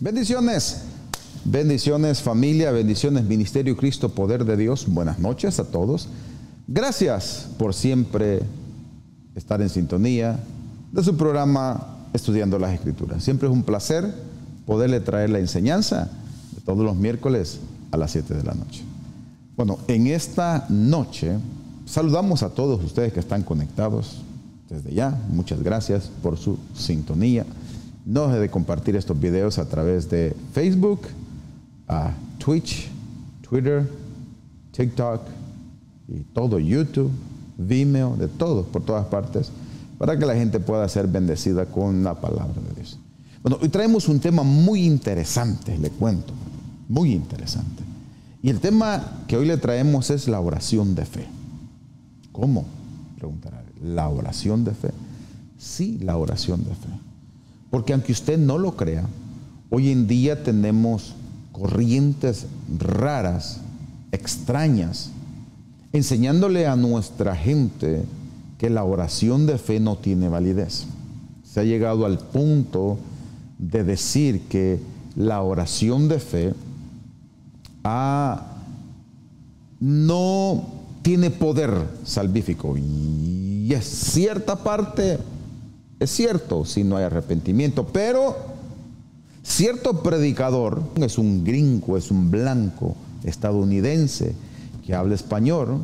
Bendiciones. Bendiciones familia, bendiciones Ministerio Cristo Poder de Dios. Buenas noches a todos. Gracias por siempre estar en sintonía de su programa Estudiando las Escrituras. Siempre es un placer poderle traer la enseñanza de todos los miércoles a las 7 de la noche. Bueno, en esta noche saludamos a todos ustedes que están conectados desde ya. Muchas gracias por su sintonía. No deje de compartir estos videos a través de Facebook, a Twitch, Twitter, TikTok y todo YouTube, Vimeo, de todos, por todas partes, para que la gente pueda ser bendecida con la palabra de Dios. Bueno, hoy traemos un tema muy interesante, le cuento, muy interesante. Y el tema que hoy le traemos es la oración de fe. ¿Cómo? Preguntará. ¿La oración de fe? Sí, la oración de fe. Porque aunque usted no lo crea, hoy en día tenemos corrientes raras, extrañas, enseñándole a nuestra gente que la oración de fe no tiene validez. Se ha llegado al punto de decir que la oración de fe no tiene poder salvífico. Y es cierta parte. Es cierto, si no hay arrepentimiento, pero cierto predicador, es un gringo, es un blanco estadounidense que habla español,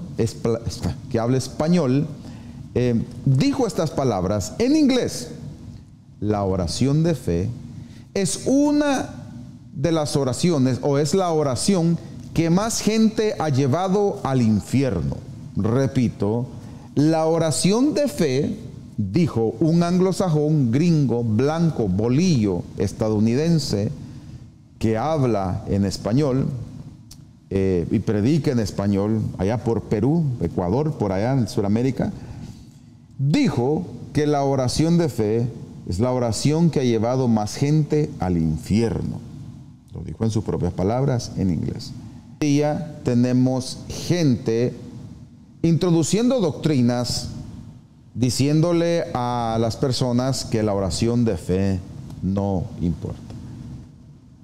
dijo estas palabras en inglés. La oración de fe es una de las oraciones, o es la oración que más gente ha llevado al infierno. Repito, la oración de fe, dijo un anglosajón, gringo, blanco, bolillo, estadounidense, que habla en español y predica en español allá por Perú, Ecuador, por allá en Sudamérica, dijo que la oración de fe es la oración que ha llevado más gente al infierno. Lo dijo en sus propias palabras en inglés. Hoy día tenemos gente introduciendo doctrinas diciéndole a las personas que la oración de fe no importa.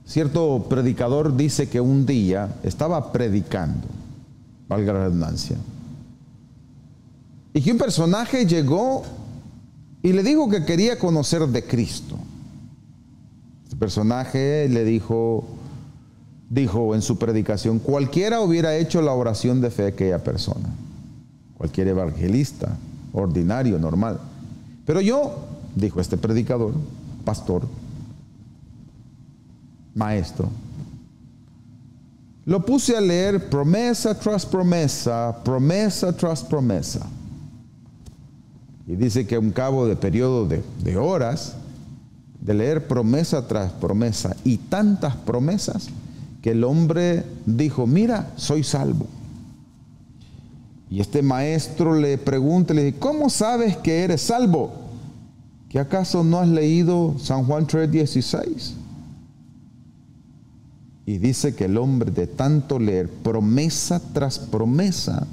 Cierto predicador dice que un día estaba predicando, valga la redundancia, y que un personaje llegó y le dijo que quería conocer de Cristo. Este personaje le dijo en su predicación, cualquiera hubiera hecho la oración de fe a aquella persona, cualquier evangelista, ordinario, normal. Pero yo, dijo este predicador, pastor, maestro, lo puse a leer promesa tras promesa, promesa tras promesa. Y dice que a un cabo de periodo de horas, de leer promesa tras promesa y tantas promesas, que el hombre dijo, mira, soy salvo. Y este maestro le pregunta, le dice, ¿cómo sabes que eres salvo? ¿Que acaso no has leído San Juan 3:16? Y dice que el hombre, de tanto leer promesa tras promesa,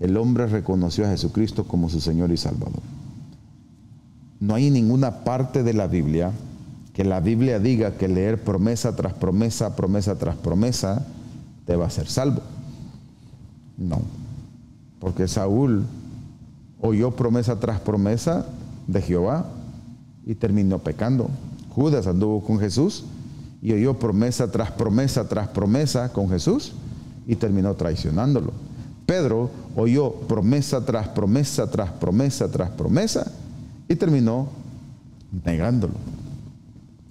el hombre reconoció a Jesucristo como su Señor y Salvador. No hay ninguna parte de la Biblia que la Biblia diga que leer promesa tras promesa, promesa tras promesa, te va a hacer salvo. No. Porque Saúl oyó promesa tras promesa de Jehová y terminó pecando. Judas anduvo con Jesús y oyó promesa tras promesa tras promesa con Jesús y terminó traicionándolo. Pedro oyó promesa tras promesa tras promesa tras promesa y terminó negándolo.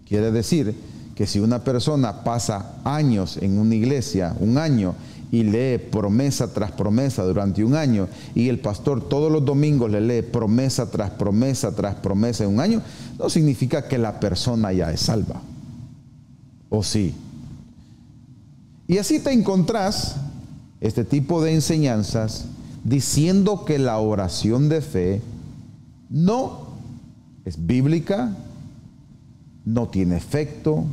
Quiere decir que si una persona pasa años en una iglesia, un año, y lee promesa tras promesa durante un año, y el pastor todos los domingos le lee promesa tras promesa tras promesa en un año, no significa que la persona ya es salva. ¿O sí? Y así te encontrás este tipo de enseñanzas diciendo que la oración de fe no es bíblica, no tiene efecto,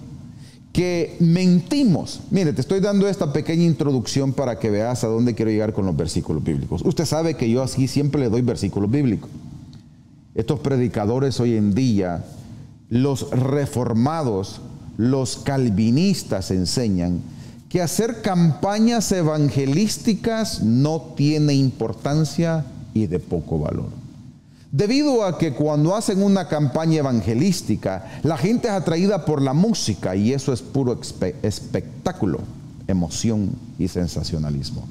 que mentimos. Mire, te estoy dando esta pequeña introducción para que veas a dónde quiero llegar con los versículos bíblicos. Usted sabe que yo así siempre le doy versículos bíblicos. Estos predicadores hoy en día, los reformados, los calvinistas enseñan que hacer campañas evangelísticas no tiene importancia y de poco valor. Debido a que cuando hacen una campaña evangelística, la gente es atraída por la música y eso es puro espectáculo, emoción y sensacionalismo.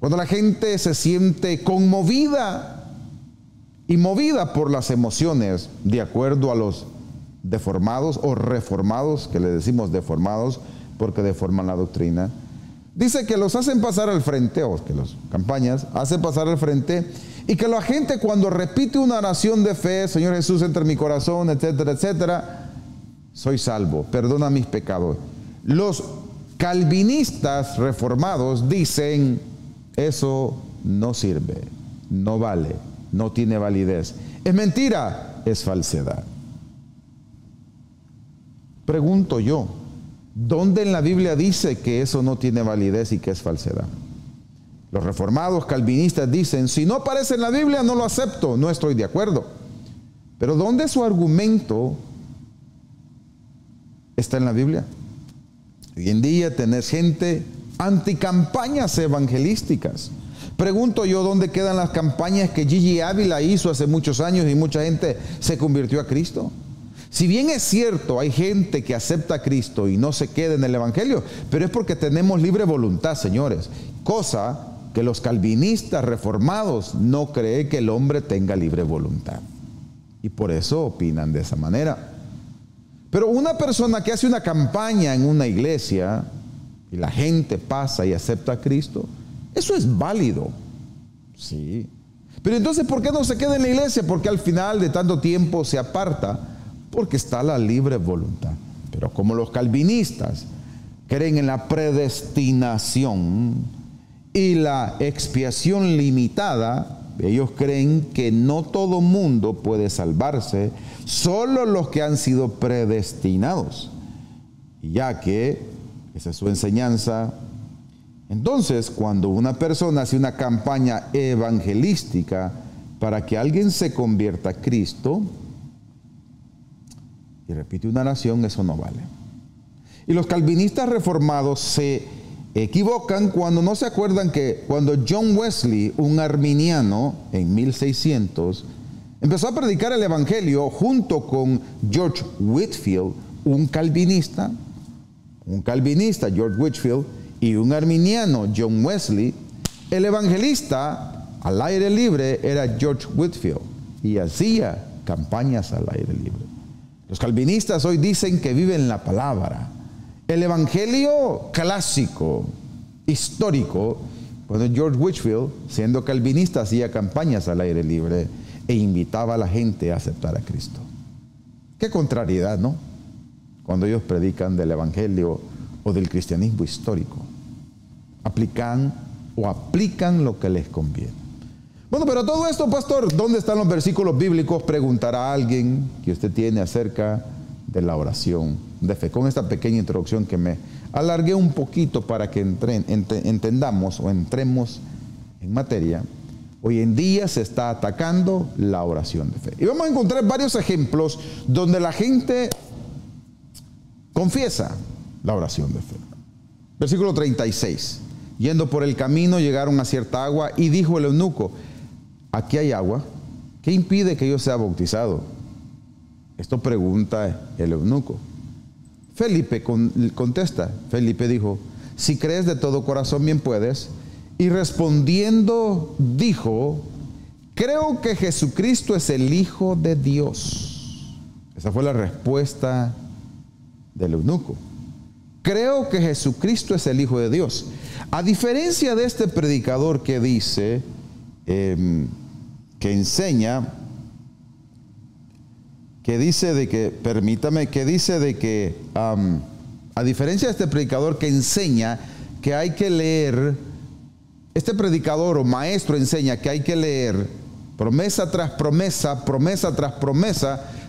Cuando la gente se siente conmovida y movida por las emociones, de acuerdo a los deformados o reformados, que le decimos deformados porque deforman la doctrina, dice que los hacen pasar al frente, o que las campañas hacen pasar al frente, y que la gente cuando repite una oración de fe, Señor Jesús, entra en mi corazón, etcétera, etcétera, soy salvo, perdona mis pecados. Los calvinistas reformados dicen, eso no sirve, no vale, no tiene validez, es mentira, es falsedad. Pregunto yo, ¿dónde en la Biblia dice que eso no tiene validez y que es falsedad? Los reformados calvinistas dicen, si no aparece en la Biblia no lo acepto, no estoy de acuerdo. Pero ¿dónde su argumento está en la Biblia? Hoy en día tenés gente anticampañas evangelísticas. Pregunto yo, ¿dónde quedan las campañas que Gigi Ávila hizo hace muchos años y mucha gente se convirtió a Cristo? Si bien es cierto, hay gente que acepta a Cristo y no se queda en el Evangelio, pero es porque tenemos libre voluntad, señores. Cosa que los calvinistas reformados no creen que el hombre tenga libre voluntad. Y por eso opinan de esa manera. Pero una persona que hace una campaña en una iglesia y la gente pasa y acepta a Cristo, eso es válido. Sí. Pero entonces, ¿por qué no se queda en la iglesia? Porque al final de tanto tiempo se aparta. Porque está la libre voluntad. Pero como los calvinistas creen en la predestinación y la expiación limitada, ellos creen que no todo mundo puede salvarse, solo los que han sido predestinados. Ya que esa es su enseñanza. Entonces, cuando una persona hace una campaña evangelística para que alguien se convierta a Cristo y repite una oración, eso no vale. Y los calvinistas reformados se equivocan cuando no se acuerdan que cuando John Wesley, un arminiano, en 1600, empezó a predicar el evangelio junto con George Whitefield, un calvinista George Whitefield y un arminiano John Wesley, el evangelista al aire libre era George Whitefield y hacía campañas al aire libre. Los calvinistas hoy dicen que viven la palabra. El evangelio clásico, histórico, cuando George Whitefield, siendo calvinista, hacía campañas al aire libre e invitaba a la gente a aceptar a Cristo. Qué contrariedad, ¿no? Cuando ellos predican del evangelio o del cristianismo histórico, aplican lo que les conviene. Bueno, pero todo esto, pastor, ¿dónde están los versículos bíblicos? Preguntará a alguien que usted tiene acerca de la oración de fe. Con esta pequeña introducción que me alargué un poquito para que entendamos o entremos en materia, hoy en día se está atacando la oración de fe. Y vamos a encontrar varios ejemplos donde la gente confiesa la oración de fe. Versículo 36. Yendo por el camino, llegaron a cierta agua y dijo el eunuco, aquí hay agua, ¿qué impide que yo sea bautizado? Esto pregunta el eunuco. Felipe contesta. Felipe dijo, si crees de todo corazón bien puedes. Y respondiendo dijo, creo que Jesucristo es el Hijo de Dios. Esa fue la respuesta del eunuco. Creo que Jesucristo es el Hijo de Dios. A diferencia de este predicador que dice, a diferencia de este predicador que enseña que hay que leer, este predicador o maestro enseña que hay que leer promesa tras promesa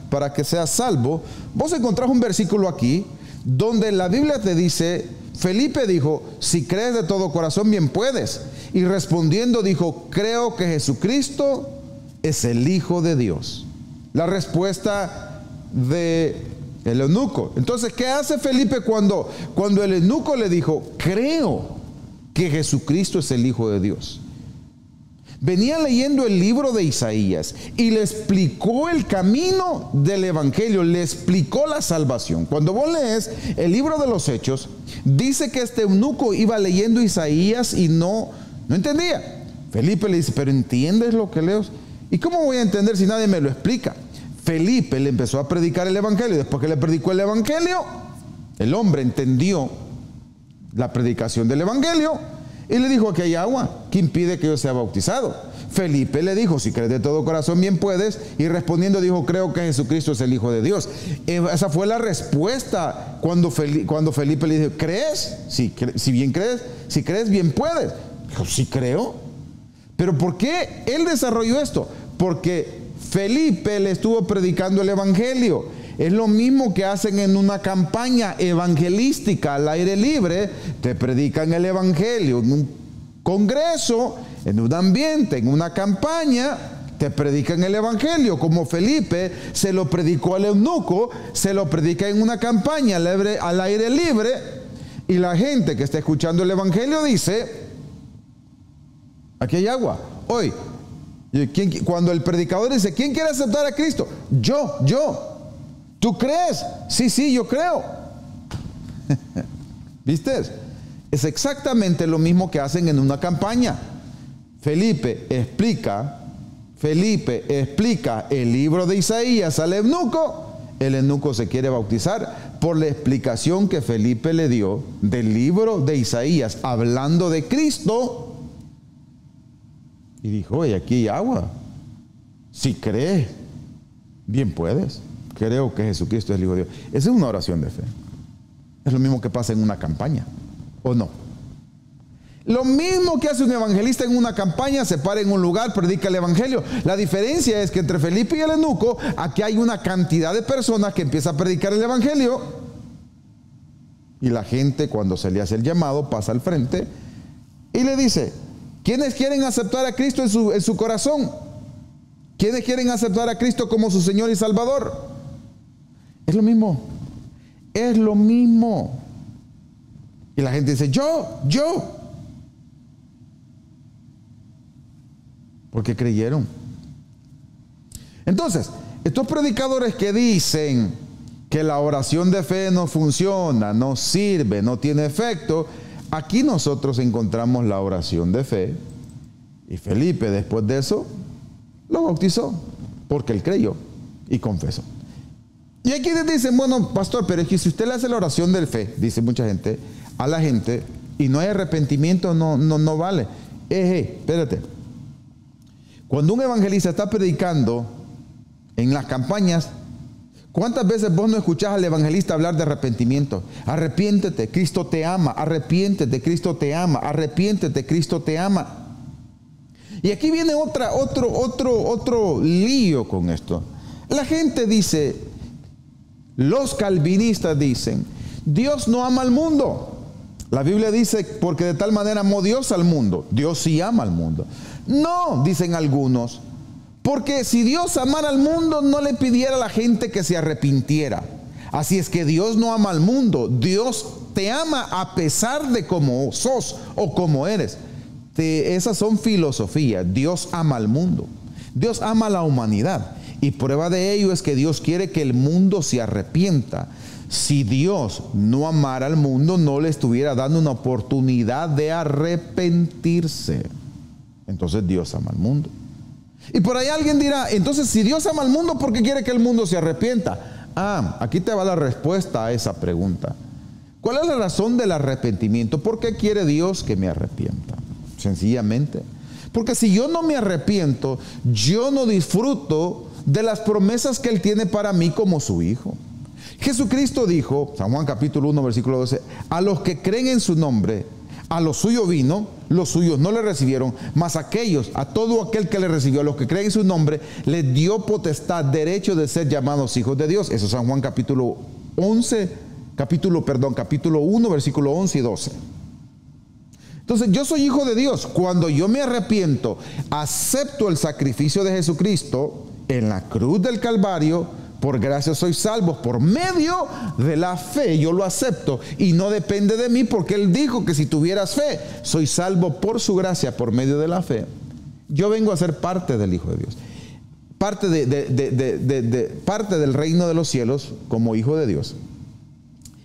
para que seas salvo. Vos encontrás un versículo aquí donde la Biblia te dice, Felipe dijo, si crees de todo corazón bien puedes. Y respondiendo dijo, creo que Jesucristo es el Hijo de Dios. La respuesta de El eunuco. Entonces, ¿qué hace Felipe cuando el eunuco le dijo, creo que Jesucristo es el Hijo de Dios? Venía leyendo el libro de Isaías y le explicó el camino del evangelio, le explicó la salvación. Cuando vos lees el libro de los Hechos, dice que este eunuco iba leyendo Isaías y no entendía. Felipe le dice, pero ¿entiendes lo que lees? ¿Y cómo voy a entender si nadie me lo explica? Felipe le empezó a predicar el evangelio. Después que le predicó el evangelio, el hombre entendió la predicación del evangelio y le dijo, aquí hay agua, ¿qué impide que yo sea bautizado? Felipe le dijo, si crees de todo corazón bien puedes, y respondiendo dijo, creo que Jesucristo es el Hijo de Dios. Esa fue la respuesta cuando Felipe le dijo, ¿crees? Si bien crees, si crees bien puedes. Dijo, sí creo. Pero ¿por qué él desarrolló esto? Porque Felipe le estuvo predicando el evangelio. Es lo mismo que hacen en una campaña evangelística al aire libre. Te predican el evangelio en un congreso, en un ambiente, en una campaña. Te predican el evangelio, como Felipe se lo predicó al eunuco, se lo predica en una campaña al aire libre. Y la gente que está escuchando el evangelio dice, aquí hay agua. Hoy, cuando el predicador dice, ¿quién quiere aceptar a Cristo? Yo. ¿Tú crees? Sí, yo creo. ¿Viste? Es exactamente lo mismo que hacen en una campaña. Felipe explica el libro de Isaías al eunuco. El eunuco se quiere bautizar por la explicación que Felipe le dio del libro de Isaías, hablando de Cristo. Y dijo, oye, aquí hay agua. Si crees, bien puedes. Creo que Jesucristo es el Hijo de Dios. Esa es una oración de fe. Es lo mismo que pasa en una campaña, ¿o no? Lo mismo que hace un evangelista en una campaña, se para en un lugar, predica el evangelio. La diferencia es que entre Felipe y el eunuco, aquí hay una cantidad de personas que empieza a predicar el evangelio, y la gente, cuando se le hace el llamado, pasa al frente y le dice, ¿quiénes quieren aceptar a Cristo en su corazón? ¿Quiénes quieren aceptar a Cristo como su Señor y Salvador? Es lo mismo. Es lo mismo. Y la gente dice, yo. Porque creyeron. Entonces, estos predicadores que dicen que la oración de fe no funciona, no sirve, no tiene efecto, aquí nosotros encontramos la oración de fe. Y Felipe, después de eso, lo bautizó, porque él creyó y confesó. Y aquí les dicen, bueno, pastor, pero es que si usted le hace la oración de fe, dice mucha gente, a la gente, y no hay arrepentimiento, no vale. Espérate. Cuando un evangelista está predicando en las campañas, ¿cuántas veces vos no escuchás al evangelista hablar de arrepentimiento? Arrepiéntete, Cristo te ama, arrepiéntete, Cristo te ama, arrepiéntete, Cristo te ama. Y aquí viene otro lío con esto. La gente dice... Los calvinistas dicen, Dios no ama al mundo. La Biblia dice, porque de tal manera amó Dios al mundo. Dios sí ama al mundo. No, dicen algunos, porque si Dios amara al mundo, no le pidiera a la gente que se arrepintiera. Así es que Dios no ama al mundo. Dios te ama a pesar de cómo sos o cómo eres. Esas son filosofías. Dios ama al mundo. Dios ama a la humanidad. Y prueba de ello es que Dios quiere que el mundo se arrepienta. Si Dios no amara al mundo, no le estuviera dando una oportunidad de arrepentirse. Entonces Dios ama al mundo. Y por ahí alguien dirá, entonces si Dios ama al mundo, ¿por qué quiere que el mundo se arrepienta? Aquí te va la respuesta a esa pregunta. ¿Cuál es la razón del arrepentimiento? ¿Por qué quiere Dios que me arrepienta? Sencillamente, porque si yo no me arrepiento, yo no disfruto de las promesas que Él tiene para mí como su Hijo. Jesucristo dijo, San Juan capítulo 1, versículo 12, a los que creen en su nombre, a lo suyo vino, los suyos no le recibieron, mas aquellos, a todo aquel que le recibió, a los que creen en su nombre, les dio potestad, derecho de ser llamados hijos de Dios. Eso es San Juan capítulo 1, versículo 11 y 12. Entonces, yo soy hijo de Dios. Cuando yo me arrepiento, acepto el sacrificio de Jesucristo en la cruz del Calvario, Por gracia sois salvos por medio de la fe. Yo lo acepto y no depende de mí, porque Él dijo que si tuvieras fe, soy salvo por su gracia, por medio de la fe. Yo vengo a ser parte del Hijo de Dios, parte del reino de los cielos como hijo de Dios.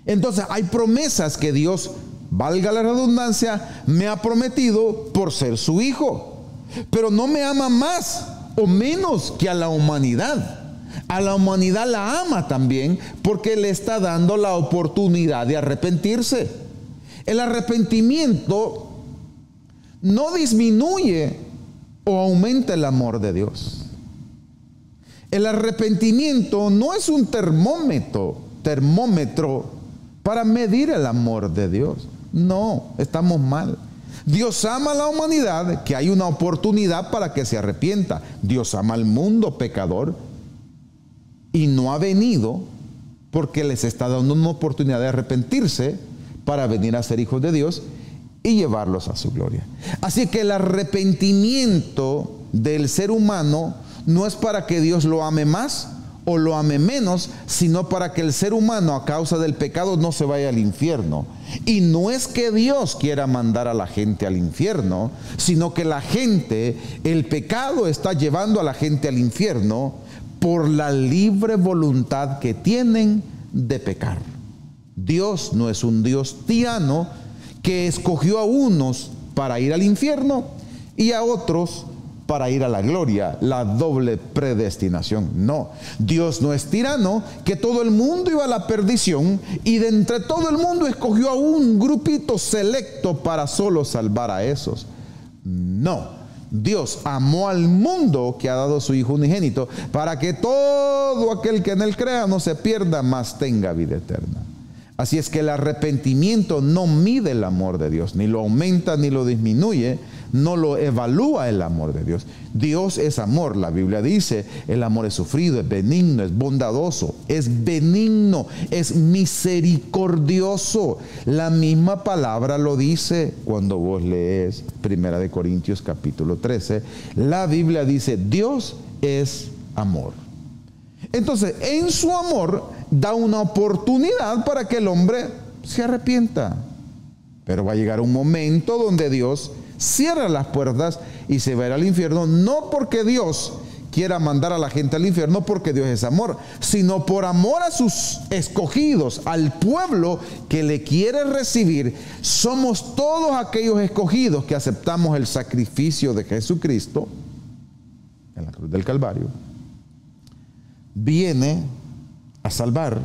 Entonces hay promesas que Dios, valga la redundancia, me ha prometido por ser su hijo, pero no me ama más o menos que a la humanidad. A la humanidad la ama también, porque le está dando la oportunidad de arrepentirse. El arrepentimiento no disminuye o aumenta el amor de Dios. El arrepentimiento no es un termómetro para medir el amor de Dios. No, estamos mal. Dios ama a la humanidad, que hay una oportunidad para que se arrepienta. Dios ama al mundo pecador y no ha venido porque les está dando una oportunidad de arrepentirse para venir a ser hijos de Dios y llevarlos a su gloria. Así que el arrepentimiento del ser humano no es para que Dios lo ame más o lo ame menos, sino para que el ser humano a causa del pecado no se vaya al infierno. Y no es que Dios quiera mandar a la gente al infierno, sino que la gente, el pecado está llevando a la gente al infierno por la libre voluntad que tienen de pecar. Dios no es un Dios tirano que escogió a unos para ir al infierno y a otros para ir a la gloria, la doble predestinación. No, Dios no es tirano, que todo el mundo iba a la perdición y de entre todo el mundo escogió a un grupito selecto para solo salvar a esos. No, Dios amó al mundo, que ha dado su Hijo unigénito, para que todo aquel que en Él crea no se pierda, mas tenga vida eterna. Así es que el arrepentimiento no mide el amor de Dios, ni lo aumenta ni lo disminuye, no lo evalúa el amor de Dios. Dios es amor, la Biblia dice, el amor es sufrido, es benigno, es bondadoso, es benigno, es misericordioso. La misma palabra lo dice cuando vos lees 1 Corintios capítulo 13. La Biblia dice, Dios es amor. Entonces, en su amor da una oportunidad para que el hombre se arrepienta. Pero va a llegar un momento donde Dios cierra las puertas y se va a ir al infierno, no porque Dios quiera mandar a la gente al infierno, porque Dios es amor, sino por amor a sus escogidos, al pueblo que le quiere recibir. Somos todos aquellos escogidos que aceptamos el sacrificio de Jesucristo en la cruz del Calvario. Viene a salvar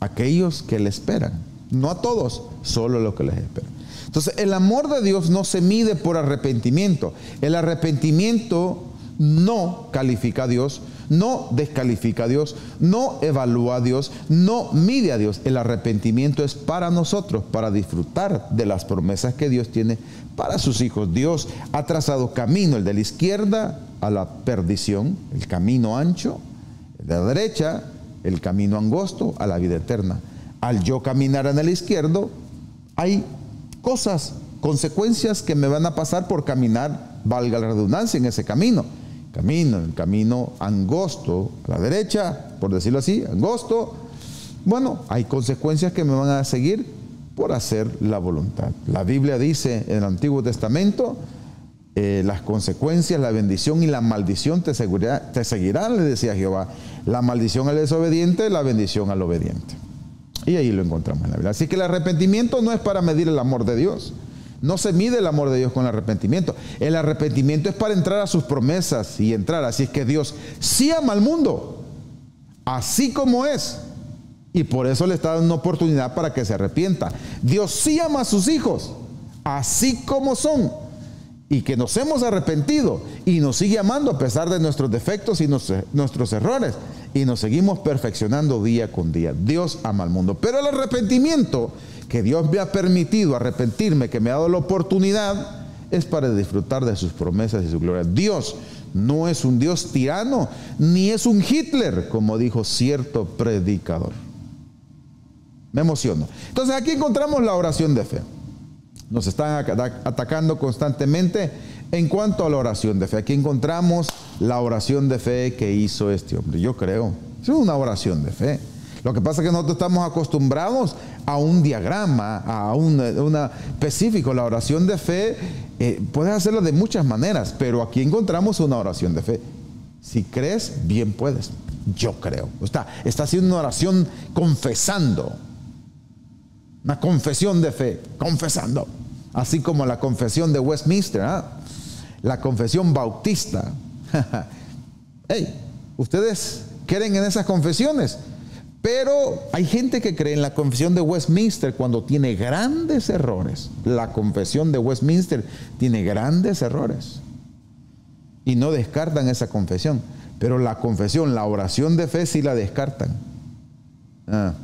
a aquellos que le esperan. No a todos, solo a los que les esperan. Entonces, el amor de Dios no se mide por arrepentimiento. El arrepentimiento no califica a Dios, no descalifica a Dios, no evalúa a Dios, no mide a Dios. El arrepentimiento es para nosotros, para disfrutar de las promesas que Dios tiene para sus hijos. Dios ha trazado camino, el de la izquierda a la perdición, el camino ancho, el de la derecha, el camino angosto a la vida eterna. Al yo caminar en el izquierdo, hay cosas, consecuencias que me van a pasar por caminar, valga la redundancia, en ese camino. El camino angosto a la derecha, por decirlo así, angosto. Bueno, hay consecuencias que me van a seguir por hacer la voluntad. La Biblia dice en el Antiguo Testamento, las consecuencias, la bendición y la maldición te seguirán, le decía Jehová. La maldición al desobediente, la bendición al obediente. Y ahí lo encontramos en la Biblia. Así que el arrepentimiento no es para medir el amor de Dios. No se mide el amor de Dios con el arrepentimiento. El arrepentimiento es para entrar a sus promesas y entrar. Así es que Dios sí ama al mundo, así como es. Y por eso le está dando una oportunidad para que se arrepienta. Dios sí ama a sus hijos, así como son. Y que nos hemos arrepentido y nos sigue amando a pesar de nuestros defectos y nuestros errores. Y nos seguimos perfeccionando día con día. Dios ama al mundo. Pero el arrepentimiento que Dios me ha permitido arrepentirme, que me ha dado la oportunidad, es para disfrutar de sus promesas y su gloria. Dios no es un Dios tirano, ni es un Hitler, como dijo cierto predicador. Me emociono. Entonces aquí encontramos la oración de fe. Nos están atacando constantemente en cuanto a la oración de fe. Aquí encontramos la oración de fe que hizo este hombre. Yo creo, Eso es una oración de fe. Lo que pasa es que nosotros estamos acostumbrados a un diagrama, a un específico. La oración de fe, puedes hacerla de muchas maneras, pero aquí encontramos una oración de fe. Si crees, bien puedes. Yo creo. Está haciendo una oración confesando. Una confesión de fe, confesando. Así como la confesión de Westminster, ¿eh? La confesión bautista. Hey, ustedes creen en esas confesiones. Pero hay gente que cree en la confesión de Westminster cuando tiene grandes errores. La confesión de Westminster tiene grandes errores. Y no descartan esa confesión. Pero la confesión, la oración de fe sí la descartan. Ah,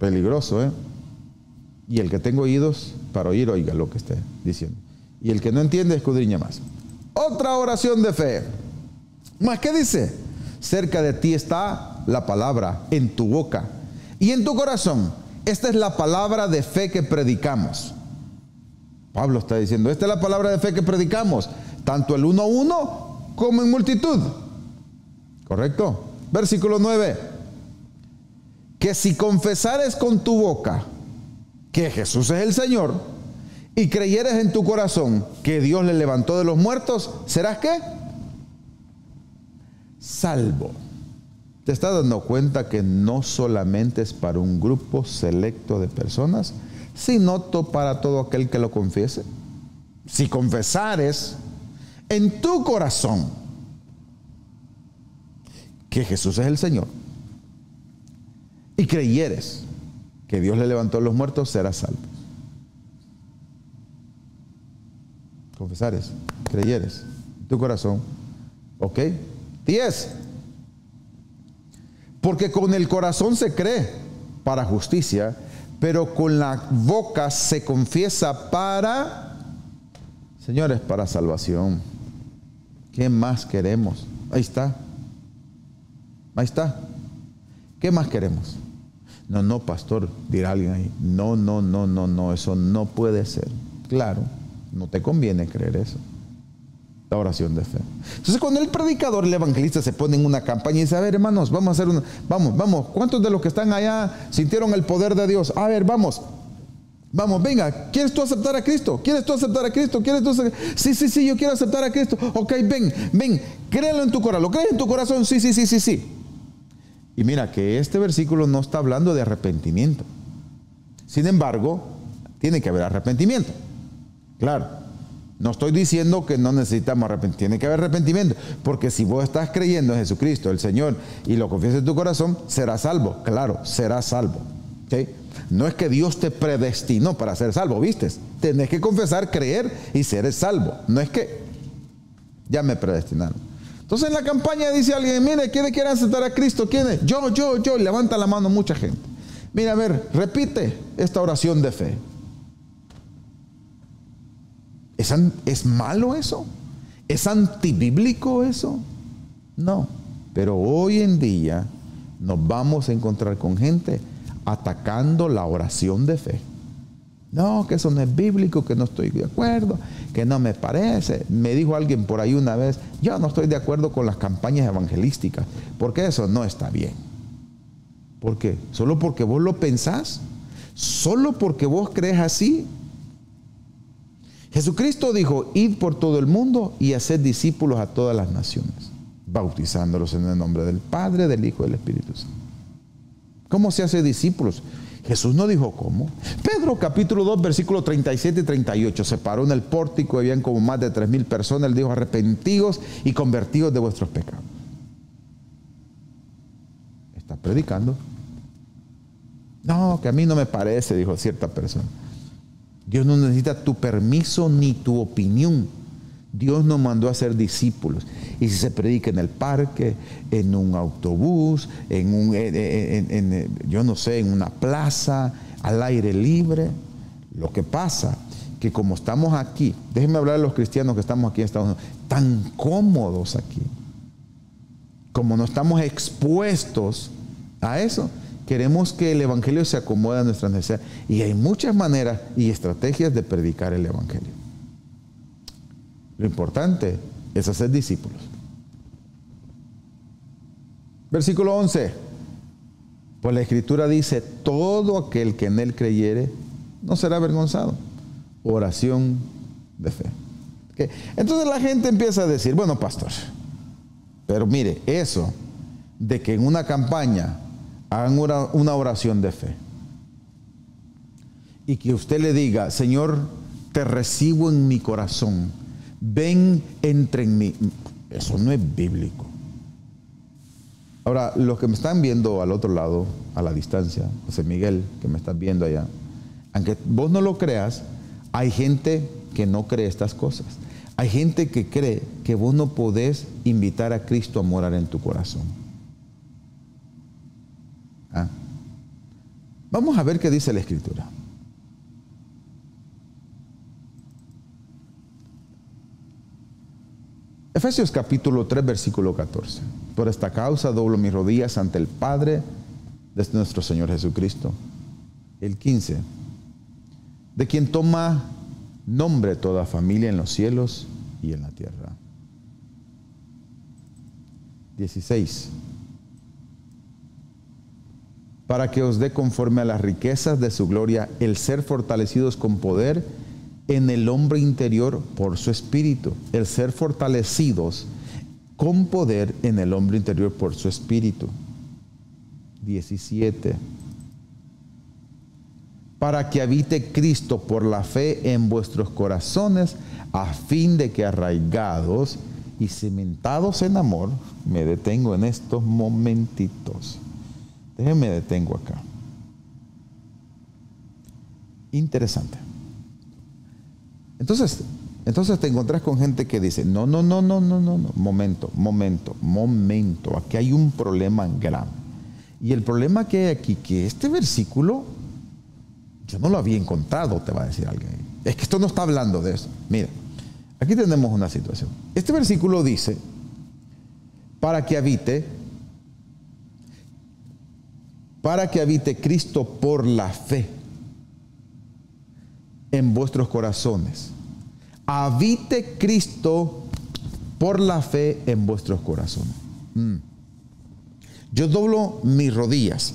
peligroso, ¿eh? Y el que tenga oídos para oír, oiga lo que esté diciendo. Y el que no entiende, escudriña más. Otra oración de fe. ¿Más qué dice? Cerca de ti está la palabra, en tu boca y en tu corazón. Esta es la palabra de fe que predicamos. Pablo está diciendo, esta es la palabra de fe que predicamos, tanto el uno a uno como en multitud. ¿Correcto? Versículo 9. Que si confesares con tu boca que Jesús es el Señor y creyeres en tu corazón que Dios le levantó de los muertos, ¿serás qué? Salvo. ¿Te estás dando cuenta que no solamente es para un grupo selecto de personas, sino para todo aquel que lo confiese? Si confesares en tu corazón que Jesús es el Señor y creyeres que Dios le levantó a los muertos, serás salvo. Confesares, creyeres en tu corazón. ¿Ok? 10. Porque con el corazón se cree para justicia, pero con la boca se confiesa para, señores, para salvación. ¿Qué más queremos? Ahí está. Ahí está. ¿Qué más queremos? No, no, pastor, dirá alguien ahí. No, no, no, no, no, eso no puede ser. Claro, no te conviene creer eso. La oración de fe. Entonces, cuando el predicador, el evangelista se pone en una campaña y dice, a ver, hermanos, vamos a hacer una, vamos, ¿cuántos de los que están allá sintieron el poder de Dios? A ver, vamos, venga, ¿quieres tú aceptar a Cristo? ¿Quieres tú aceptar a Cristo? ¿Quieres tú aceptar? Sí, yo quiero aceptar a Cristo. Ok, ven, créelo en tu corazón. ¿Lo crees en tu corazón? Sí. Y mira que este versículo no está hablando de arrepentimiento. Sin embargo, tiene que haber arrepentimiento. Claro. No estoy diciendo que no necesitamos arrepentimiento. Tiene que haber arrepentimiento. Porque si vos estás creyendo en Jesucristo, el Señor, y lo confiesas en tu corazón, serás salvo. Claro, serás salvo. ¿Okay? No es que Dios te predestinó para ser salvo, ¿viste? Tenés que confesar, creer y ser salvo. No es que ya me predestinaron. Entonces en la campaña dice alguien, mire, ¿quiénes quieren aceptar a Cristo? ¿Quiénes? Yo. Y levanta la mano mucha gente. Mira, a ver, repite esta oración de fe. ¿Es malo eso? ¿Es antibíblico eso? No. Pero hoy en día nos vamos a encontrar con gente atacando la oración de fe. No, que eso no es bíblico, que no estoy de acuerdo, que no me parece. Me dijo alguien por ahí una vez, yo no estoy de acuerdo con las campañas evangelísticas, porque eso no está bien. ¿Por qué? ¿Solo porque vos lo pensás? ¿Solo porque vos crees así? Jesucristo dijo, id por todo el mundo y haced discípulos a todas las naciones, bautizándolos en el nombre del Padre, del Hijo y del Espíritu Santo. ¿Cómo se hace discípulos? Jesús no dijo cómo. Pedro capítulo 2, versículos 37 y 38, se paró en el pórtico, habían como más de 3,000 personas, él dijo, arrepentíos y convertíos de vuestros pecados. Está predicando. No, que a mí no me parece, dijo cierta persona. Dios no necesita tu permiso ni tu opinión. Dios nos mandó a ser discípulos. Y si se predica en el parque, en un autobús, yo no sé, en una plaza, al aire libre. Lo que pasa que como estamos aquí, déjenme hablar de los cristianos que estamos aquí en Estados Unidos, tan cómodos aquí, como no estamos expuestos a eso, queremos que el evangelio se acomode a nuestras necesidades. Y hay muchas maneras y estrategias de predicar el evangelio. Lo importante es hacer discípulos. Versículo 11. Pues la Escritura dice, todo aquel que en Él creyere no será avergonzado. Oración de fe. ¿Okay? Entonces la gente empieza a decir, bueno, pastor, pero mire, eso de que en una campaña hagan una oración de fe y que usted le diga, Señor, te recibo en mi corazón, ven, entre en mí. Eso no es bíblico. Ahora, los que me están viendo al otro lado, a la distancia, José Miguel, que me estás viendo allá, aunque vos no lo creas, hay gente que no cree estas cosas. Hay gente que cree que vos no podés invitar a Cristo a morar en tu corazón. ¿Ah? Vamos a ver qué dice la Escritura. Efesios capítulo 3, versículo 14. Por esta causa doblo mis rodillas ante el Padre de nuestro Señor Jesucristo. El 15. De quien toma nombre toda familia en los cielos y en la tierra. 16. Para que os dé conforme a las riquezas de su gloria el ser fortalecidos con poder en el hombre interior por su espíritu. El ser fortalecidos con poder en el hombre interior por su espíritu. 17. Para que habite Cristo por la fe en vuestros corazones, a fin de que arraigados y cementados en amor. Me detengo en estos momentitos. Déjenme detengo acá. Interesante. Entonces te encontrás con gente que dice, no, momento, aquí hay un problema grave. Y el problema que hay aquí, que este versículo, yo no lo había encontrado, te va a decir alguien. Es que esto no está hablando de eso. Mira, aquí tenemos una situación. Este versículo dice, para que habite Cristo por la fe en vuestros corazones. Habite Cristo por la fe en vuestros corazones. Yo doblo mis rodillas.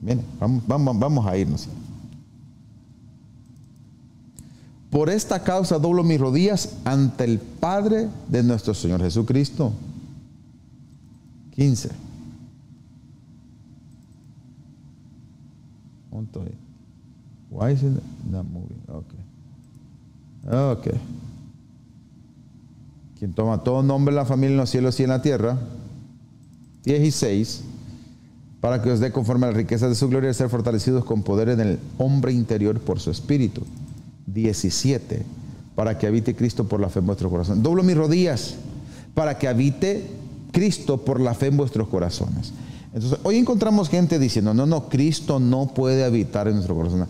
Bien, vamos a irnos. Por esta causa doblo mis rodillas ante el Padre de nuestro Señor Jesucristo. 15. Why is it not moving? Okay. Quien toma todo nombre en la familia, en los cielos y en la tierra. 16. Para que os dé conforme a las riquezas de su gloria y ser fortalecidos con poder en el hombre interior por su espíritu. 17. Para que habite Cristo por la fe en vuestro corazón. Doblo mis rodillas para que habite Cristo por la fe en vuestros corazones. Entonces, hoy encontramos gente diciendo, no, Cristo no puede habitar en nuestro corazón.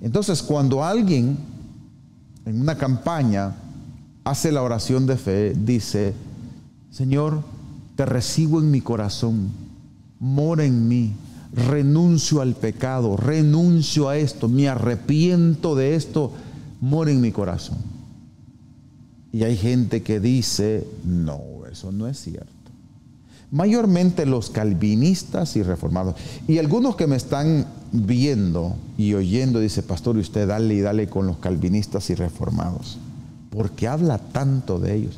Entonces, cuando alguien en una campaña hace la oración de fe, dice, Señor, te recibo en mi corazón, mora en mí, renuncio al pecado, renuncio a esto, me arrepiento de esto, mora en mi corazón. Y hay gente que dice, no, eso no es cierto. Mayormente los calvinistas y reformados. Y algunos que me están viendo y oyendo, dice, pastor, usted dale y dale con los calvinistas y reformados. Porque habla tanto de ellos.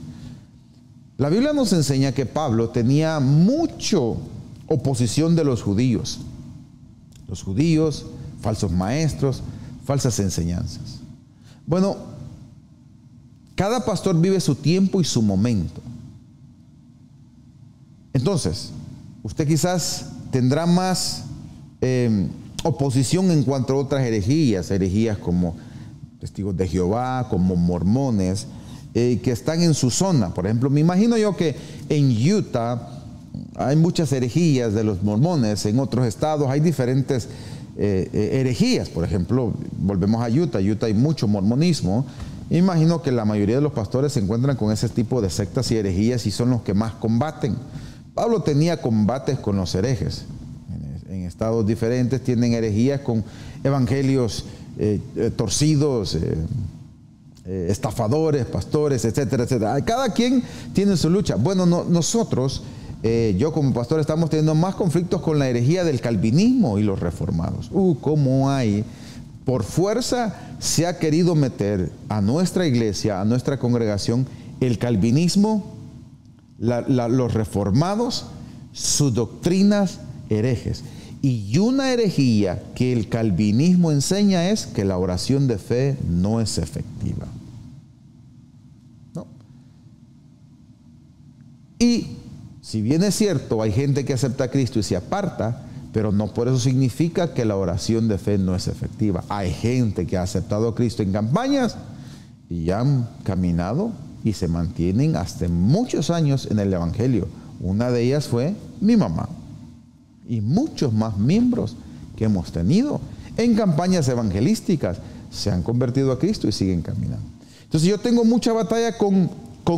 La Biblia nos enseña que Pablo tenía mucha oposición de los judíos. Los judíos, falsos maestros, falsas enseñanzas. Bueno, cada pastor vive su tiempo y su momento. Entonces, usted quizás tendrá más oposición en cuanto a otras herejías como testigos de Jehová, como mormones, que están en su zona. Por ejemplo, me imagino yo que en Utah hay muchas herejías de los mormones, en otros estados hay diferentes herejías. Por ejemplo, volvemos a Utah. En Utah hay mucho mormonismo. Me imagino que la mayoría de los pastores se encuentran con ese tipo de sectas y herejías y son los que más combaten. Pablo tenía combates con los herejes. En estados diferentes tienen herejías con evangelios torcidos, estafadores, pastores, etcétera, etcétera. Cada quien tiene su lucha. Bueno, nosotros yo como pastor estamos teniendo más conflictos con la herejía del calvinismo y los reformados. ¿Cómo hay? Por fuerza se ha querido meter a nuestra iglesia, a nuestra congregación, el calvinismo, los reformados, sus doctrinas herejes. Y una herejía que el calvinismo enseña es que la oración de fe no es efectiva. ¿No? Y si bien es cierto, hay gente que acepta a Cristo y se aparta, pero no por eso significa que la oración de fe no es efectiva. Hay gente que ha aceptado a Cristo en campañas y han caminado y se mantienen hasta muchos años en el Evangelio. Una de ellas fue mi mamá. Y muchos más miembros que hemos tenido en campañas evangelísticas se han convertido a Cristo y siguen caminando. Entonces yo tengo mucha batalla con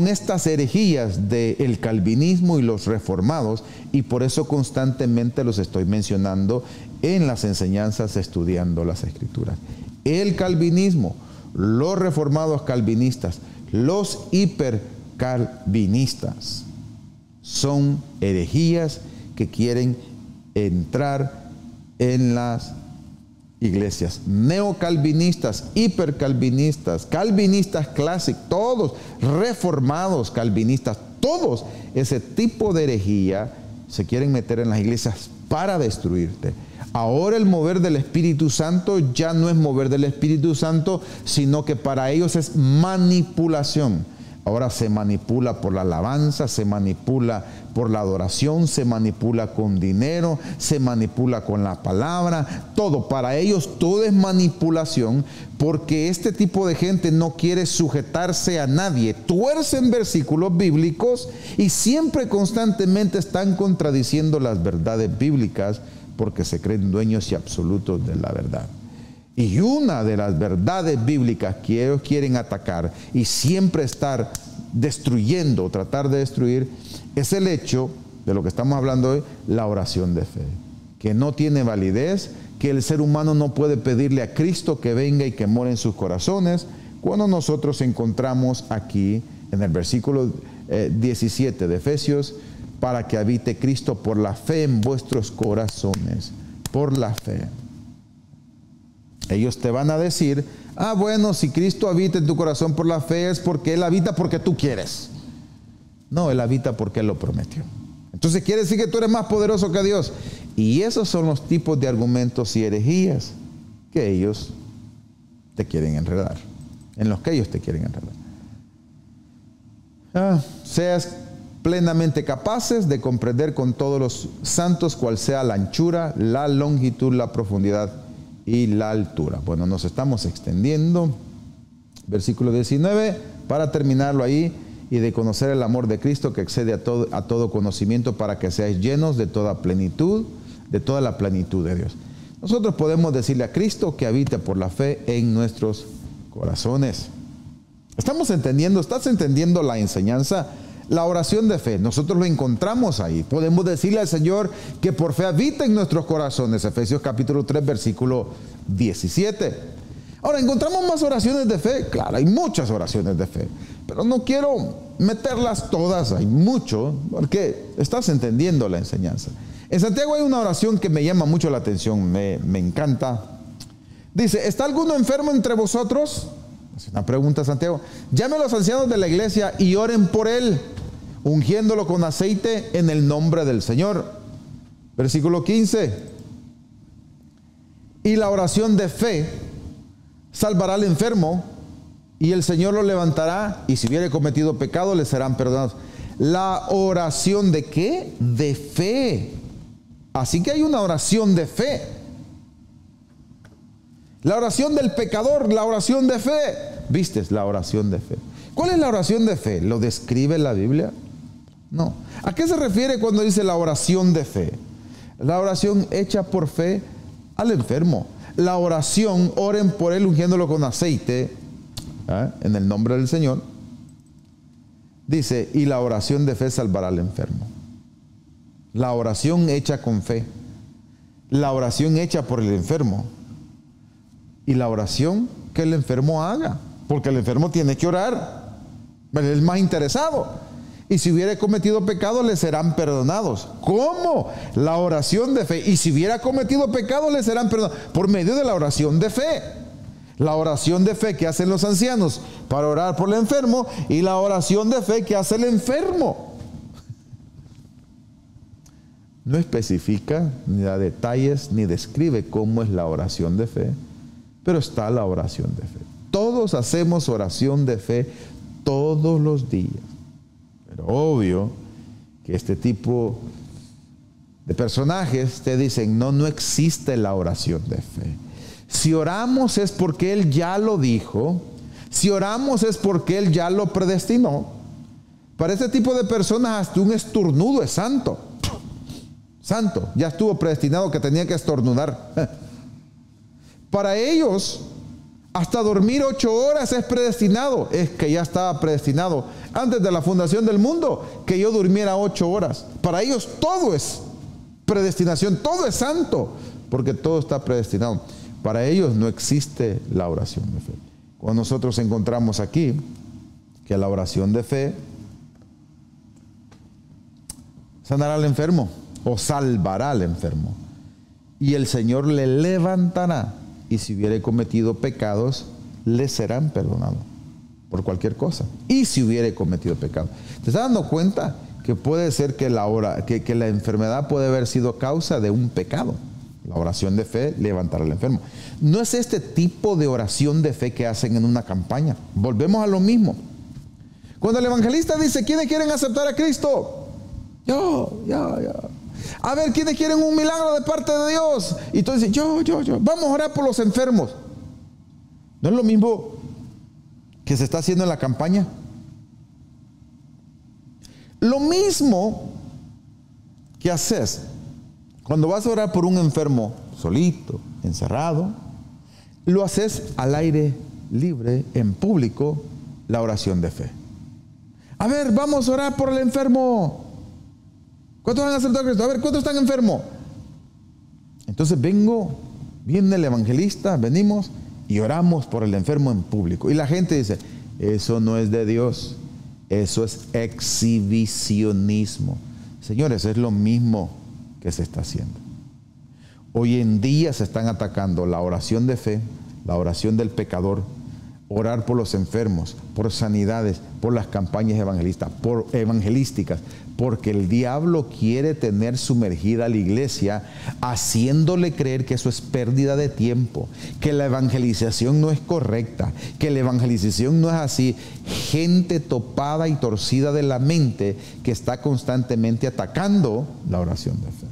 estas herejías del calvinismo y los reformados, y por eso constantemente los estoy mencionando en las enseñanzas Estudiando las Escrituras. El calvinismo, los reformados calvinistas, los hipercalvinistas son herejías que quieren entrar en las iglesias. Neocalvinistas, hipercalvinistas, calvinistas clásicos, todos, reformados calvinistas, todos ese tipo de herejía se quieren meter en las iglesias para destruirte. Ahora el mover del Espíritu Santo ya no es mover del Espíritu Santo, sino que para ellos es manipulación. Ahora se manipula por la alabanza, se manipula por la adoración, se manipula con dinero, se manipula con la palabra, todo. Para ellos todo es manipulación, porque este tipo de gente no quiere sujetarse a nadie. Tuercen versículos bíblicos y siempre constantemente están contradiciendo las verdades bíblicas porque se creen dueños y absolutos de la verdad. Y una de las verdades bíblicas que ellos quieren atacar y siempre estar destruyendo o tratar de destruir es el hecho de lo que estamos hablando hoy, la oración de fe, que no tiene validez, que el ser humano no puede pedirle a Cristo que venga y que more en sus corazones, cuando nosotros encontramos aquí en el versículo 17 de Efesios, para que habite Cristo por la fe en vuestros corazones, por la fe. Ellos te van a decir, ah, bueno, si Cristo habita en tu corazón por la fe es porque Él habita porque tú quieres. No, Él habita porque Él lo prometió. Entonces quiere decir que tú eres más poderoso que Dios. Y esos son los tipos de argumentos y herejías que ellos te quieren enredar. En los que ellos te quieren enredar. Seas plenamente capaces de comprender con todos los santos cuál sea la anchura, la longitud, la profundidad y la altura. Bueno, nos estamos extendiendo. Versículo 19, para terminarlo ahí, y de conocer el amor de Cristo que excede a todo conocimiento, para que seáis llenos de toda plenitud, de toda la plenitud de Dios. Nosotros podemos decirle a Cristo que habite por la fe en nuestros corazones. Estamos entendiendo, estás entendiendo la enseñanza. La oración de fe, nosotros lo encontramos ahí. Podemos decirle al Señor que por fe habita en nuestros corazones. Efesios capítulo 3, versículo 17. Ahora, ¿encontramos más oraciones de fe? Claro, hay muchas oraciones de fe. Pero no quiero meterlas todas, hay mucho, porque estás entendiendo la enseñanza. En Santiago hay una oración que me llama mucho la atención, me encanta. Dice, ¿está alguno enfermo entre vosotros? Es una pregunta, Santiago. Llame a los ancianos de la iglesia y oren por él, ungiéndolo con aceite en el nombre del Señor. Versículo 15. Y la oración de fe salvará al enfermo, y el Señor lo levantará, y si hubiere cometido pecado, le serán perdonados. ¿La oración de qué? De fe. Así que hay una oración de fe. La oración del pecador, la oración de fe. ¿Viste? La oración de fe. ¿Cuál es la oración de fe? ¿Lo describe la Biblia? No. ¿A qué se refiere cuando dice la oración de fe? La oración hecha por fe al enfermo. La oración, oren por él ungiéndolo con aceite, en el nombre del Señor. Dice, y la oración de fe salvará al enfermo. La oración hecha con fe. La oración hecha por el enfermo. Y la oración que el enfermo haga, porque el enfermo tiene que orar, él es más interesado. Y si hubiere cometido pecado, le serán perdonados. ¿Cómo? La oración de fe. Y si hubiera cometido pecado, le serán perdonados. Por medio de la oración de fe. La oración de fe que hacen los ancianos para orar por el enfermo. Y la oración de fe que hace el enfermo. No especifica, ni da detalles, ni describe cómo es la oración de fe. Pero está la oración de fe. Todos hacemos oración de fe todos los días. Pero obvio que este tipo de personajes te dicen, no, no existe la oración de fe. Si oramos es porque Él ya lo dijo. Si oramos es porque Él ya lo predestinó. Para este tipo de personas hasta un estornudo es santo. Santo, ya estuvo predestinado que tenía que estornudar. Para ellos, hasta dormir 8 horas es predestinado. Es que ya estaba predestinado antes de la fundación del mundo que yo durmiera 8 horas. Para ellos todo es predestinación, todo es santo, porque todo está predestinado. Para ellos no existe la oración de fe. Cuando nosotros encontramos aquí que la oración de fe sanará al enfermo o salvará al enfermo, y el Señor le levantará. Y si hubiere cometido pecados, le serán perdonados por cualquier cosa. Y si hubiere cometido pecados. ¿Te estás dando cuenta que puede ser que la enfermedad puede haber sido causa de un pecado? La oración de fe levantará al enfermo. No es este tipo de oración de fe que hacen en una campaña. Volvemos a lo mismo. Cuando el evangelista dice, ¿quiénes quieren aceptar a Cristo? Yo. A ver, ¿quiénes quieren un milagro de parte de Dios? Y entonces, yo. Vamos a orar por los enfermos. ¿No es lo mismo que se está haciendo en la campaña? Lo mismo que haces cuando vas a orar por un enfermo solito, encerrado, lo haces al aire libre, en público, la oración de fe. A ver, vamos a orar por el enfermo. ¿Cuántos han aceptado a Cristo? A ver, ¿cuántos están enfermos? Entonces viene el evangelista, venimos y oramos por el enfermo en público. Y la gente dice, eso no es de Dios, eso es exhibicionismo. Señores, es lo mismo que se está haciendo. Hoy en día se están atacando la oración de fe, la oración del pecador, orar por los enfermos, por sanidades, por las campañas evangelísticas, porque el diablo quiere tener sumergida a la iglesia, haciéndole creer que eso es pérdida de tiempo, que la evangelización no es correcta, que la evangelización no es así. Gente topada y torcida de la mente que está constantemente atacando la oración de fe.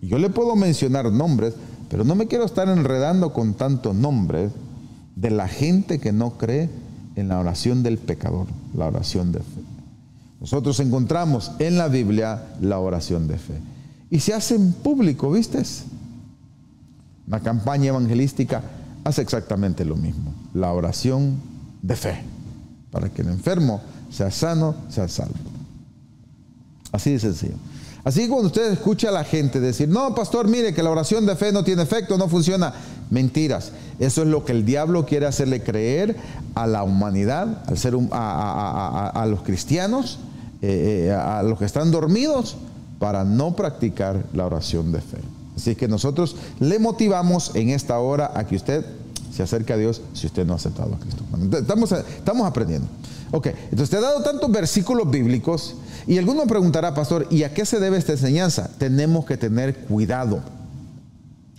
Y yo le puedo mencionar nombres, pero no me quiero estar enredando con tantos nombres de la gente que no cree en la oración del pecador, la oración de fe. Nosotros encontramos en la Biblia la oración de fe. Y se hace en público, ¿viste? La campaña evangelística hace exactamente lo mismo. La oración de fe. Para que el enfermo sea sano, sea salvo. Así de sencillo. Así que cuando usted escucha a la gente decir, no, pastor, mire que la oración de fe no tiene efecto, no funciona. Mentiras. Eso es lo que el diablo quiere hacerle creer a la humanidad, a los cristianos, a los que están dormidos, para no practicar la oración de fe. Así que nosotros le motivamos en esta hora a que usted se acerque a Dios si usted no ha aceptado a Cristo. Estamos aprendiendo. Ok, entonces te he dado tantos versículos bíblicos y alguno preguntará, pastor, ¿y a qué se debe esta enseñanza? Tenemos que tener cuidado.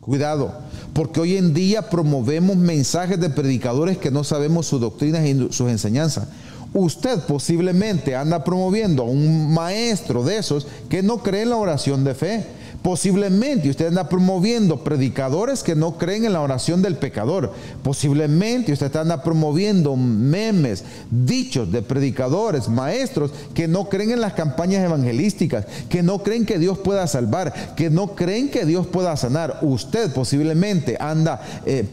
Cuidado, porque hoy en día promovemos mensajes de predicadores que no sabemos sus doctrinas y sus enseñanzas. Usted posiblemente anda promoviendo a un maestro de esos que no cree en la oración de fe. Posiblemente usted anda promoviendo predicadores que no creen en la oración del pecador. Posiblemente usted anda promoviendo memes, dichos de predicadores, maestros que no creen en las campañas evangelísticas, que no creen que Dios pueda salvar, que no creen que Dios pueda sanar. Usted posiblemente anda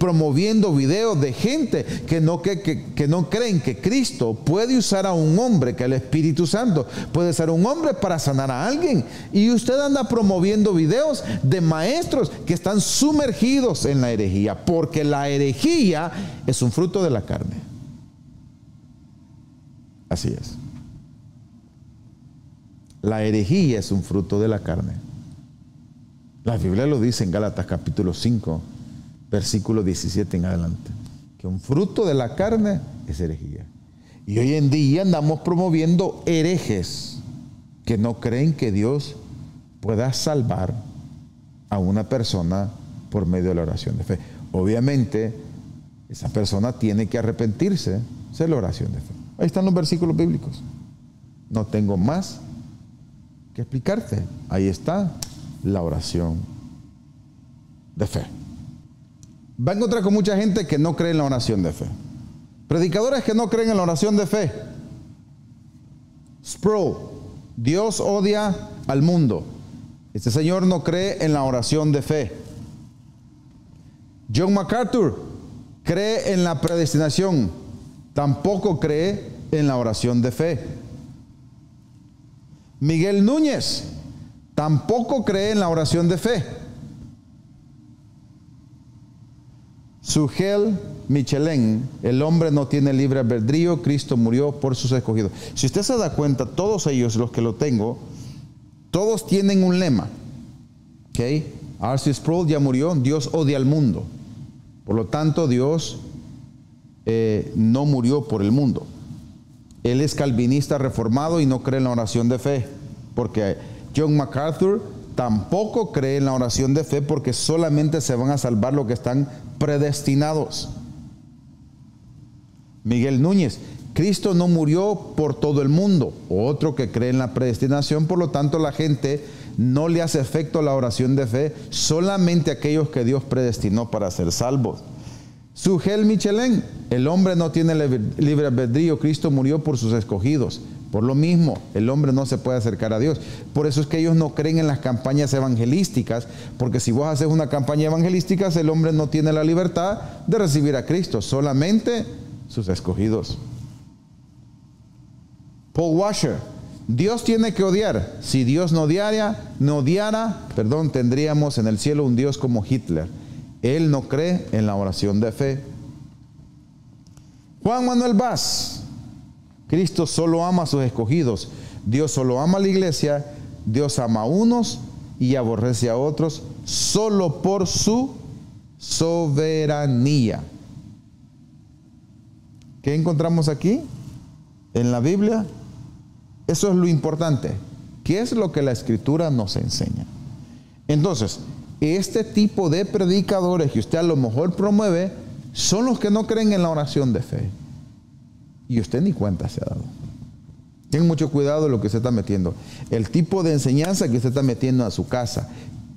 promoviendo videos de gente que no creen que Cristo puede usar a un hombre, que el Espíritu Santo puede ser un hombre para sanar a alguien. Y usted anda promoviendo videos de maestros que están sumergidos en la herejía, porque la herejía es un fruto de la carne. Así es. La herejía es un fruto de la carne. La Biblia lo dice en Gálatas capítulo 5, versículo 17 en adelante, que un fruto de la carne es herejía. Y hoy en día andamos promoviendo herejes que no creen que Dios pueda salvar a una persona por medio de la oración de fe. Obviamente, esa persona tiene que arrepentirse, esa es la oración de fe. Ahí están los versículos bíblicos. No tengo más que explicarte. Ahí está la oración de fe. Va a encontrar con mucha gente que no cree en la oración de fe. Predicadores que no creen en la oración de fe. Sproul, Dios odia al mundo. Este señor no cree en la oración de fe. John MacArthur cree en la predestinación. Tampoco cree en la oración de fe. Miguel Núñez tampoco cree en la oración de fe. Sujel Michelén, el hombre no tiene libre albedrío, Cristo murió por sus escogidos. Si usted se da cuenta, todos ellos, los que lo tengo, todos tienen un lema. ¿Okay? R.C. Sproul ya murió, Dios odia al mundo. Por lo tanto, Dios no murió por el mundo. Él es calvinista reformado y no cree en la oración de fe. Porque John MacArthur tampoco cree en la oración de fe, porque solamente se van a salvar los que están predestinados. Miguel Núñez, Cristo no murió por todo el mundo. Otro que cree en la predestinación, por lo tanto la gente no le hace efecto la oración de fe, solamente aquellos que Dios predestinó para ser salvos. Sujel Michelén, el hombre no tiene libre albedrío, Cristo murió por sus escogidos. Por lo mismo, el hombre no se puede acercar a Dios. Por eso es que ellos no creen en las campañas evangelísticas, porque si vos haces una campaña evangelística, el hombre no tiene la libertad de recibir a Cristo, solamente sus escogidos. Paul Washer, Dios tiene que odiar. Si Dios no odiara, tendríamos en el cielo un Dios como Hitler. Él no cree en la oración de fe. Juan Manuel Vázquez, Cristo solo ama a sus escogidos. Dios solo ama a la iglesia. Dios ama a unos y aborrece a otros solo por su soberanía. ¿Qué encontramos aquí en la Biblia? Eso es lo importante. ¿Qué es lo que la Escritura nos enseña? Entonces, este tipo de predicadores que usted a lo mejor promueve son los que no creen en la oración de fe. Y usted ni cuenta se ha dado. Ten mucho cuidado de lo que se está metiendo. El tipo de enseñanza que usted está metiendo a su casa.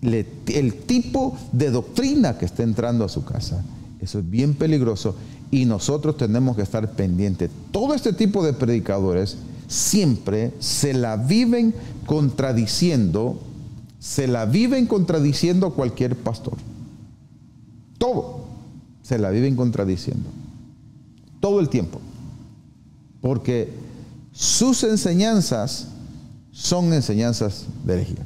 El tipo de doctrina que está entrando a su casa. Eso es bien peligroso. Y nosotros tenemos que estar pendientes. Todo este tipo de predicadores siempre se la viven contradiciendo. Se la viven contradiciendo a cualquier pastor. Todo. Se la viven contradiciendo. Todo el tiempo. Porque sus enseñanzas son enseñanzas de herejía.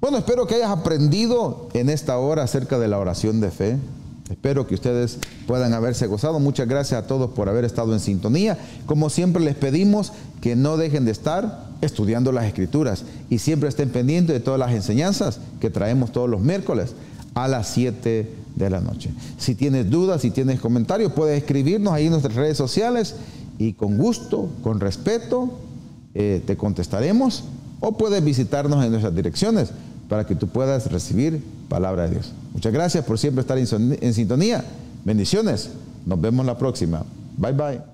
Bueno, espero que hayas aprendido en esta hora acerca de la oración de fe. Espero que ustedes puedan haberse gozado. Muchas gracias a todos por haber estado en sintonía. Como siempre les pedimos que no dejen de estar estudiando las Escrituras y siempre estén pendientes de todas las enseñanzas que traemos todos los miércoles a las 7 de la noche. Si tienes dudas, si tienes comentarios, puedes escribirnos ahí en nuestras redes sociales y con gusto, con respeto, te contestaremos, o puedes visitarnos en nuestras direcciones para que tú puedas recibir palabra de Dios. Muchas gracias por siempre estar en sintonía. Bendiciones. Nos vemos la próxima. Bye, bye.